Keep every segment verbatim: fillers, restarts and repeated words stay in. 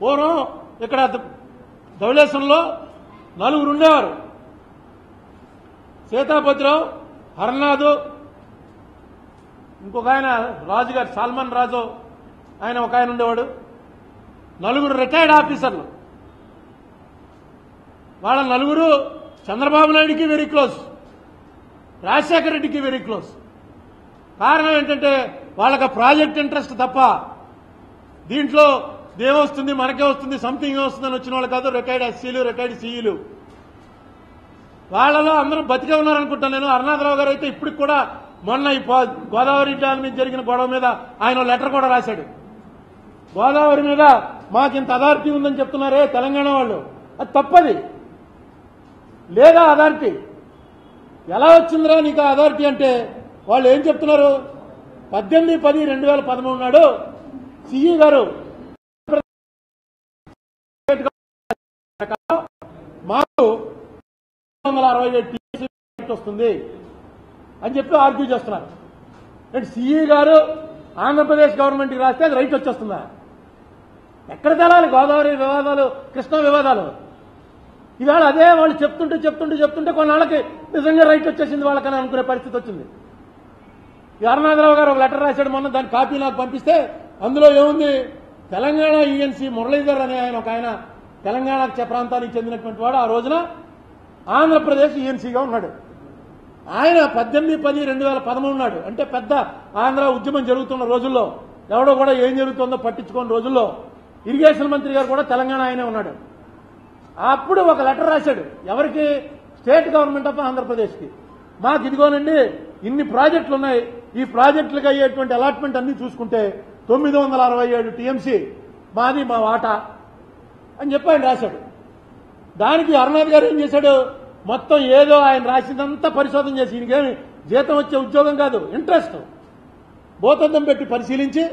పూర్వం ఇక్కడ ధవళేశ్వరంలో నలుగురు ఉండేవారు. సీతాపతిరావు, హరనాథు, ఇంకొక ఆయన రాజుగారు సాల్మన్ రాజు ఆయన ఒక ఆయన ఉండేవాడు. నలుగురు రిటైర్డ్ ఆఫీసర్లు. వాళ్ళ నలుగురు చంద్రబాబు నాయుడికి వెరీ క్లోజ్, రాజశేఖర రెడ్డికి వెరీ క్లోజ్. కారణం ఏంటంటే వాళ్ళకి ప్రాజెక్ట్ ఇంట్రెస్ట్ తప్ప దీంట్లో దేవస్తుంది మనకే వస్తుంది సంథింగ్ వస్తుందని వచ్చిన వాళ్ళు కాదు. రిటైర్డ్ ఎస్సీలు, రిటైర్డ్ సీఈలు. వాళ్ళలో అందరూ బతికే ఉన్నారనుకుంటాను నేను. అరుణాథరావు గారు అయితే ఇప్పటికి కూడా మొన్న ఈ గోదావరి డ్యామ్ మీద జరిగిన గొడవ మీద ఆయన లెటర్ కూడా రాశాడు. గోదావరి మీద మాకింత అథారిటీ ఉందని చెప్తున్నారే తెలంగాణ వాళ్ళు, అది తప్పది. లేదా అథారిటీ ఎలా వచ్చిందిరా నీకు అథారిటీ అంటే వాళ్ళు ఏం చెప్తున్నారు, పద్దెనిమిది పది రెండు వేల పదమూడు నాడు సిఈ గారు మాకు వస్తుంది అని చెప్పి ఆర్గ్యూ చేస్తున్నారు. అంటే సిఈ గారు ఆంధ్రప్రదేశ్ గవర్నమెంట్కి రాస్తే అది రైట్ వచ్చేస్తుందా? ఎక్కడ తెలాలి గోదావరి వివాదాలు, కృష్ణా వివాదాలు? ఇవాళ అదే వాళ్ళు చెప్తుంటే చెప్తుంటే చెప్తుంటే కొన్నాళ్ళకి నిజంగా రైట్ వచ్చేసింది వాళ్ళకని అనుకునే పరిస్థితి వచ్చింది. అరుణాథరావు గారు ఒక లెటర్ రాశాడు మొన్న, దాని కాపీ నాకు పంపిస్తే అందులో ఏముంది, తెలంగాణ ఈఎన్సీ మురళీధర్ అనే ఆయన ఒక ఆయన తెలంగాణ ప్రాంతానికి చెందినటువంటి వాడు, ఆ రోజున ఆంధ్రప్రదేశ్ ఈఎన్సీగా ఉన్నాడు. ఆయన పద్దెనిమిది పది రెండు వేల పదమూడు నాడు అంటే పెద్ద ఆంధ్ర ఉద్యమం జరుగుతున్న రోజుల్లో, ఎవడో కూడా ఏం జరుగుతుందో పట్టించుకోని రోజుల్లో, ఇరిగేషన్ మంత్రి గారు కూడా తెలంగాణ ఆయనే ఉన్నాడు. అప్పుడు ఒక లెటర్ రాశాడు ఎవరికి, స్టేట్ గవర్నమెంట్ ఆఫ్ ఆంధ్రప్రదేశ్కి, మాకు ఇదిగోనండి ఇన్ని ప్రాజెక్టులు ఉన్నాయి, ఈ ప్రాజెక్టులకు అయ్యేటువంటి అలాట్మెంట్ అన్ని చూసుకుంటే తొమ్మిది వందల అరవై ఏడు టీఎంసీ మాది, మా వాటా అని చెప్పి ఆయన రాశాడు. దానికి అరుణాథ్ గారు ఏం చేశాడు, మొత్తం ఏదో ఆయన రాసిందంతా పరిశోధన చేసి, ఈయనకేమి జీతం వచ్చే ఉద్యోగం కాదు, ఇంట్రెస్ట్ బోతద్దం పెట్టి పరిశీలించి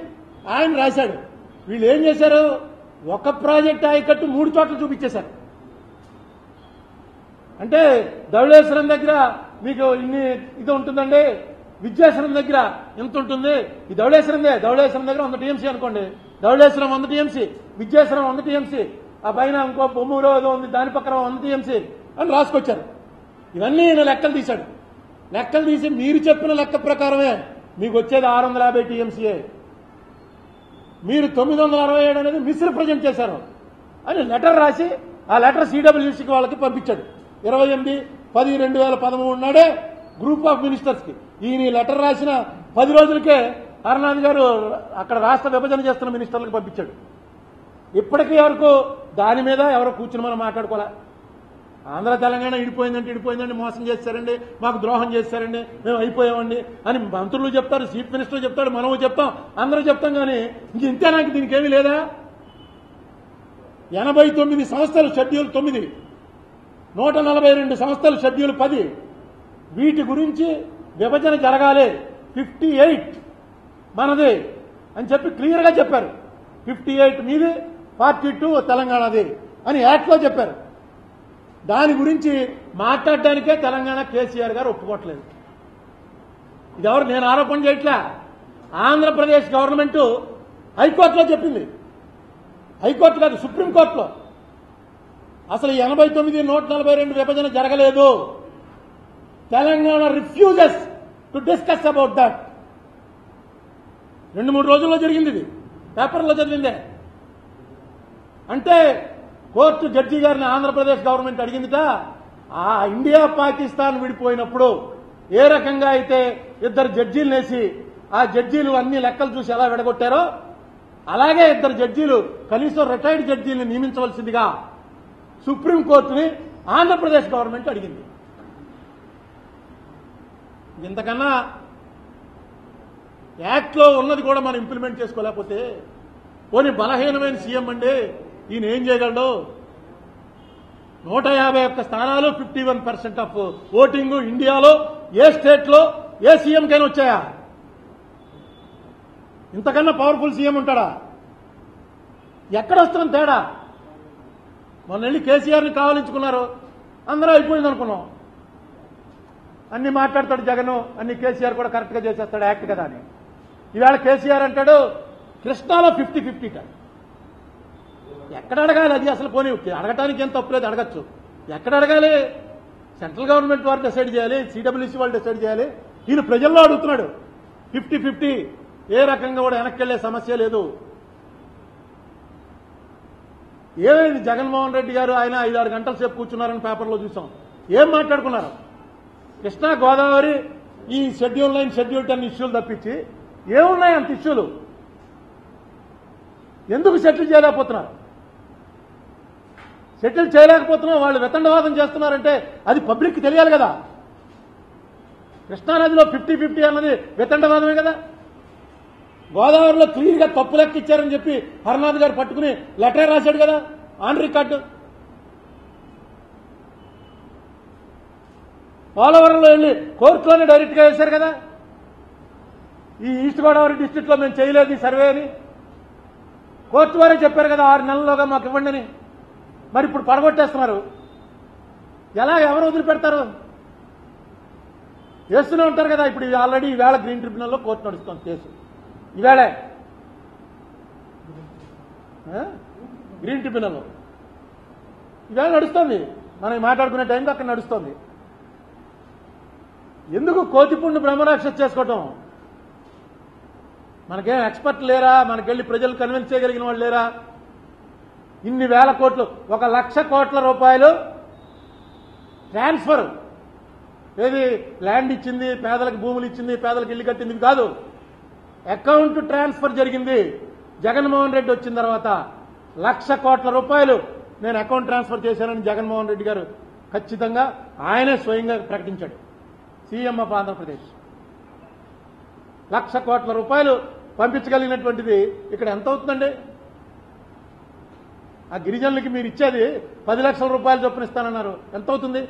ఆయన రాశాడు. వీళ్ళు ఏం చేశారు, ఒక ప్రాజెక్ట్ ఆయకట్టు మూడు చోట్ల చూపించేశారు. అంటే ధవళేశ్వరం దగ్గర మీకు ఇన్ని ఇది ఉంటుందండి, విద్యాశ్వరం దగ్గర ఎంత ఉంటుంది, ఈ ధవళేశ్వరందే, ధవళేశ్వరం దగ్గర వంద టీఎంసీ అనుకోండి, ధవళేశ్వరం వంద టీఎంసీ, విద్యాశ్వరం వంద టీఎంసీ, ఆ పైన ఇంకో బొమ్మూరు ఏదో ఉంది దాని పక్కన వంద టీఎంసీ అని రాసుకొచ్చారు. ఇవన్నీ ఈయన లెక్కలు తీశాడు. లెక్కలు తీసి మీరు చెప్పిన లెక్క ప్రకారమే మీకు వచ్చేది ఆరు వందల యాభై టీఎంసీఏ, మీరు తొమ్మిది వందల అరవై ఏడు అనేది మిస్రిప్రజెంట్ చేశారు అని లెటర్ రాసి ఆ లెటర్ సిడబ్ల్యూసీకి వాళ్ళకి పంపించాడు. ఇరవై ఎనిమిది పది రెండు వేల పదమూడు నాడే గ్రూప్ ఆఫ్ మినిస్టర్స్కి. ఈయన ఈ లెటర్ రాసిన పది రోజులకే అరుణాథ్ గారు అక్కడ రాష్ట్ర విభజన చేస్తున్న మినిస్టర్లకు పంపించాడు. ఇప్పటికీ వరకు దాని మీద ఎవరో కూర్చుని మనం మాట్లాడుకోలే. ఆంధ్ర తెలంగాణ ఇడిపోయిందంటే ఇడిపోయిందండి, మోసం చేస్తారండి, మాకు ద్రోహం చేస్తారండి, మేము అయిపోయామండి అని మంత్రులు చెప్తారు, చీఫ్ మినిస్టర్ చెప్తాడు, మనము చెప్తాం, అందరూ చెప్తాం. కానీ ఇంతే నాకు దీనికి ఏమీ లేదా. ఎనభై తొమ్మిది సంస్థలు షెడ్యూల్ తొమ్మిది, నూట నలభై రెండు సంస్థలు షెడ్యూల్ పది, వీటి గురించి విభజన జరగాలి, ఫిఫ్టీ ఎయిట్ మనది అని చెప్పి క్లియర్గా చెప్పారు. ఫిఫ్టీ ఎయిట్ మీది, ఫార్టీ టూ తెలంగాణది అని యాక్ట్లో చెప్పారు. దాని గురించి మాట్లాడడానికే తెలంగాణ కేసీఆర్ గారు ఒప్పుకోవట్లేదు. ఇది ఎవరు నేను ఆరోపణ చేయట్లా, ఆంధ్రప్రదేశ్ గవర్నమెంట్ హైకోర్టులో చెప్పింది, హైకోర్టు కాదు సుప్రీంకోర్టులో అసలు ఎనభై తొమ్మిది నూట నలభై రెండు విభజన జరగలేదు. Telangana refuses to discuss about that. రెండు మూడు రోజుల్లో జరిగింది, ఇది పేపర్లో చదివిందే. అంటే కోర్టు జడ్జి గారిని ఆంధ్రప్రదేశ్ గవర్నమెంట్ అడిగిందిట, ఆ ఇండియా పాకిస్తాన్ విడిపోయినప్పుడు ఏ రకంగా అయితే ఇద్దరు జడ్జీలు వేసి ఆ జడ్జీలు అన్ని లెక్కలు చూసి ఎలా విడగొట్టారో అలాగే ఇద్దరు జడ్జీలు కనీసం రిటైర్డ్ జడ్జీల్ని నియమించవలసిందిగా సుప్రీంకోర్టుని ఆంధ్రప్రదేశ్ గవర్నమెంట్ అడిగింది. ఇంతకన్నా యాక్ట్లో ఉన్నది కూడా మనం ఇంప్లిమెంట్ చేసుకోలేకపోతే, పోనీ బలహీనమైన సీఎం అండి ఈయన ఏం చేయగలడు, నూట యాభై ఒక్క స్థానాలు fifty one percent of voting ఇండియాలో ఏ స్టేట్లో ఏ సీఎంకైనా వచ్చాయా? ఇంతకన్నా పవర్ఫుల్ సీఎం ఉంటాడా? ఎక్కడొస్తున్న తేడా, మొన్న వెళ్ళి కేసీఆర్ని కావలించుకున్నారు, అందరూ అయిపోయింది అనుకున్నాం, అన్ని మాట్లాడతాడు జగన్, అన్ని కేసీఆర్ కూడా కరెక్ట్గా చేసేస్తాడు యాక్ట్ కదా అని. ఈవేళ కేసీఆర్ అంటాడు కృష్ణాలో ఫిఫ్టీ ఫిఫ్టీ ట ఎక్కడ అడగాలి అది అసలు పోనీ అడగడానికి ఏం తప్పు లేదు అడగచ్చు ఎక్కడ అడగాలి సెంట్రల్ గవర్నమెంట్ వారు డిసైడ్ చేయాలి సిడబ్ల్యూసీ వాళ్ళు డిసైడ్ చేయాలి ఈయన ప్రజల్లో అడుగుతున్నాడు ఫిఫ్టీ ఫిఫ్టీ ఏ రకంగా కూడా వెనక్కి వెళ్లే సమస్య లేదు ఏమైంది జగన్మోహన్ రెడ్డి గారు ఆయన ఐదు ఆరు గంటల సేపు కూర్చున్నారని పేపర్లో చూసాం ఏం మాట్లాడుకున్నారు కృష్ణా గోదావరి ఈ షెడ్యూల్ నైన్ షెడ్యూల్ టెన్ ఇష్యూలు తప్పించి ఏమున్నాయి అంత ఇష్యూలు ఎందుకు సెటిల్ చేయలేకపోతున్నారు సెటిల్ చేయలేకపోతున్నారు వాళ్ళు వితండవాదం చేస్తున్నారంటే అది పబ్లిక్ తెలియాలి కదా కృష్ణానదిలో ఫిఫ్టీ ఫిఫ్టీ అన్నది వితండవాదమే కదా గోదావరిలో క్లియర్ గా తప్పు లెక్కిచ్చారని చెప్పి హరినాథ్ గారు పట్టుకుని లెటర్ రాశాడు కదా ఆన్ రికార్డు పోలవరంలో వెళ్ళి కోర్టులోనే డైరెక్ట్ గా వేశారు కదా ఈ ఈస్ట్ గోదావరి డిస్టిక్ట్ లో మేము చేయలేదు ఈ సర్వే అని కోర్టు వారే చెప్పారు కదా ఆరు నెలల్లోగా మాకు ఇవ్వండి అని మరి ఇప్పుడు పడగొట్టేస్తున్నారు ఎలా ఎవరు వదిలిపెడతారు వేస్తూనే ఉంటారు కదా ఇప్పుడు ఆల్రెడీ ఈవేళ గ్రీన్ ట్రిబ్యునల్లో కోర్టు నడుస్తుంది కేసు ఈవేళే గ్రీన్ ట్రిబ్యునల్లో ఈవేళ నడుస్తుంది మనం మాట్లాడుకునే టైంకి అక్కడ నడుస్తుంది ఎందుకు కోతిపుండు బ్రహ్మరాక్షస్ చేసుకోవటం మనకేం ఎక్స్పర్ట్ లేరా మనకెళ్లి ప్రజలు కన్విన్స్ చేయగలిగిన వాళ్ళు లేరా ఇన్ని వేల కోట్లు ఒక లక్ష కోట్ల రూపాయలు ట్రాన్స్ఫర్ ఏది ల్యాండ్ ఇచ్చింది పేదలకు భూములు ఇచ్చింది పేదలకు ఇల్లు కట్టింది కాదు అకౌంట్ ట్రాన్స్ఫర్ జరిగింది జగన్మోహన్ రెడ్డి వచ్చిన తర్వాత లక్ష కోట్ల రూపాయలు నేను అకౌంట్ ట్రాన్స్ఫర్ చేశానని జగన్మోహన్ రెడ్డి గారు ఖచ్చితంగా ఆయనే స్వయంగా ప్రకటించాడు సీఎం ఆఫ్ ఆంధ్రప్రదేశ్ లక్ష కోట్ల రూపాయలు పంపించగలిగినటువంటిది ఇక్కడ ఎంత అవుతుందండి ఆ గిరిజనులకి మీరు ఇచ్చేది పది లక్షల రూపాయలు చొప్పున ఇస్తానన్నారు ఎంత అవుతుంది